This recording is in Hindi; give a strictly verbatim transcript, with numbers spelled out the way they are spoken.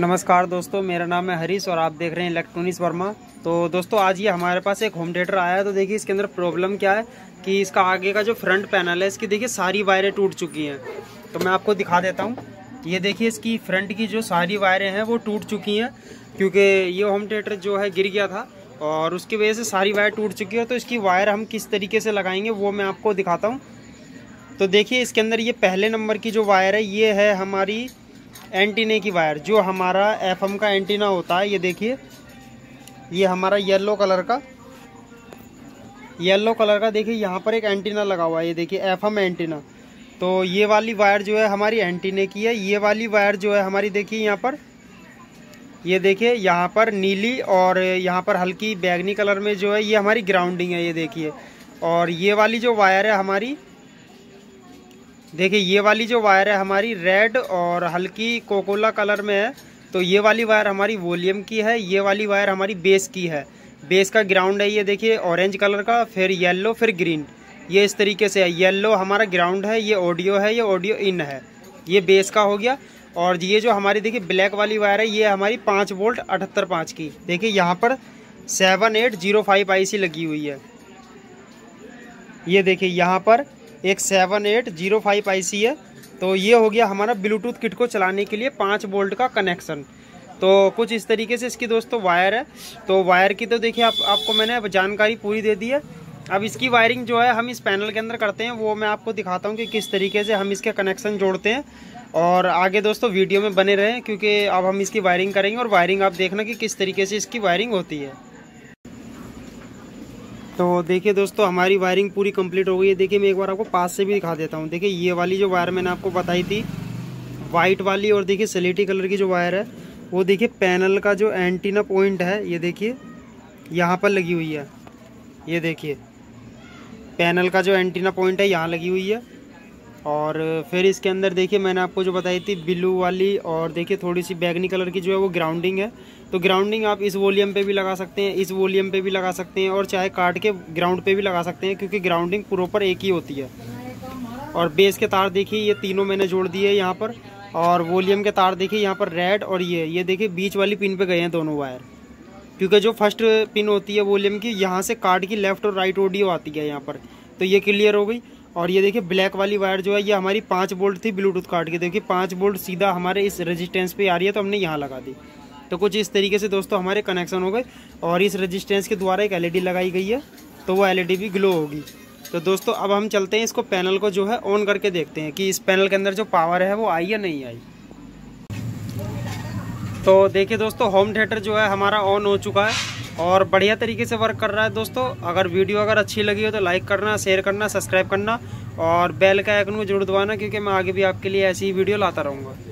नमस्कार दोस्तों, मेरा नाम है हरीश और आप देख रहे हैं इलेक्ट्रॉनिक्स वर्मा। तो दोस्तों आज ये हमारे पास एक होम थिएटर आया है। तो देखिए इसके अंदर प्रॉब्लम क्या है कि इसका आगे का जो फ्रंट पैनल है इसकी देखिए सारी वायरें टूट चुकी हैं। तो मैं आपको दिखा देता हूँ। ये देखिए इसकी फ्रंट की जो सारी वायरें हैं वो टूट चुकी हैं, क्योंकि ये होम थिएटर जो है गिर गया था और उसकी वजह से सारी वायर टूट चुकी है। तो इसकी वायर हम किस तरीके से लगाएंगे वो मैं आपको दिखाता हूँ। तो देखिए इसके अंदर ये पहले नंबर की जो वायर है ये है हमारी एंटीने की वायर, जो हमारा एफएम का एंटीना होता है। ये देखिए ये हमारा येलो कलर का येलो कलर का देखिए यहाँ पर एक एंटीना लगा हुआ है। ये देखिए एफएम एंटीना। तो ये वाली वायर जो है हमारी एंटीने की है। ये वाली वायर जो है हमारी देखिए यहाँ पर, ये देखिए यहाँ पर नीली और यहाँ पर हल्की बैंगनी कलर में जो है ये हमारी ग्राउंडिंग है। ये देखिए, और ये वाली जो वायर है हमारी देखिए ये वाली जो वायर है हमारी रेड और हल्की कोकोला कलर में है। तो ये वाली वायर हमारी वॉल्यूम की है। ये वाली वायर हमारी बेस की है, बेस का ग्राउंड है। ये देखिए ऑरेंज कलर का, फिर येलो, फिर ग्रीन। ये इस तरीके से है। येलो हमारा ग्राउंड है, ये ऑडियो है, ये ऑडियो इन है, ये बेस का हो गया। और ये जो हमारी देखिए ब्लैक वाली वायर है ये हमारी पाँच वोल्ट अठहत्तर पाँच की। देखिए यहाँ पर seven eight zero five I C लगी हुई है। ये देखिए यहाँ पर एक seven eight zero five I C है। तो ये हो गया हमारा ब्लूटूथ किट को चलाने के लिए पाँच वोल्ट का कनेक्शन। तो कुछ इस तरीके से इसकी दोस्तों वायर है। तो वायर की तो देखिए आप आपको मैंने जानकारी पूरी दे दी है। अब इसकी वायरिंग जो है हम इस पैनल के अंदर करते हैं, वो मैं आपको दिखाता हूँ कि किस तरीके से हम इसके कनेक्शन जोड़ते हैं। और आगे दोस्तों वीडियो में बने रहें, क्योंकि अब हम इसकी वायरिंग करेंगे और वायरिंग आप देखना कि किस तरीके से इसकी वायरिंग होती है। तो देखिए दोस्तों हमारी वायरिंग पूरी कंप्लीट हो गई है। देखिए मैं एक बार आपको पास से भी दिखा देता हूँ। देखिए ये वाली जो वायर मैंने आपको बताई थी वाइट वाली, और देखिए स्लेटी कलर की जो वायर है वो देखिए पैनल का जो एंटीना पॉइंट है ये देखिए यहाँ पर लगी हुई है। ये देखिए पैनल का जो एंटीना पॉइंट है यहाँ लगी हुई है। और फिर इसके अंदर देखिए मैंने आपको जो बताई थी ब्लू वाली, और देखिए थोड़ी सी बैगनी कलर की जो है वो ग्राउंडिंग है। तो ग्राउंडिंग आप इस वॉल्यूम पे भी लगा सकते हैं, इस वॉल्यूम पे भी लगा सकते हैं, और चाहे काट के ग्राउंड पे भी लगा सकते हैं, क्योंकि ग्राउंडिंग प्रॉपर एक ही होती है। और बेस के तार देखिए ये तीनों मैंने जोड़ दिए यहाँ पर, और वॉल्यूम के तार देखिए यहाँ पर रेड और ये ये देखिए बीच वाली पिन पर गए हैं दोनों वायर, क्योंकि जो फर्स्ट पिन होती है वॉल्यूम की यहाँ से काट की लेफ्ट और राइट ऑडियो आती है यहाँ पर। तो ये क्लियर हो गई। और ये देखिए ब्लैक वाली वायर जो है ये हमारी पाँच वोल्ट थी ब्लूटूथ कार्ड की। देखिए पाँच वोल्ट सीधा हमारे इस रेजिस्टेंस पे आ रही है, तो हमने यहाँ लगा दी। तो कुछ इस तरीके से दोस्तों हमारे कनेक्शन हो गए। और इस रेजिस्टेंस के द्वारा एक एलईडी लगाई गई है, तो वो एलईडी भी ग्लो होगी। तो दोस्तों अब हम चलते हैं, इसको पैनल को जो है ऑन करके देखते हैं कि इस पैनल के अंदर जो पावर है वो आई या नहीं आई। तो देखिए दोस्तों होम थिएटर जो है हमारा ऑन हो चुका है और बढ़िया तरीके से वर्क कर रहा है। दोस्तों अगर वीडियो अगर अच्छी लगी हो तो लाइक करना, शेयर करना, सब्सक्राइब करना और बेल का आइकन को जरूर दबाना, क्योंकि मैं आगे भी आपके लिए ऐसी ही वीडियो लाता रहूँगा।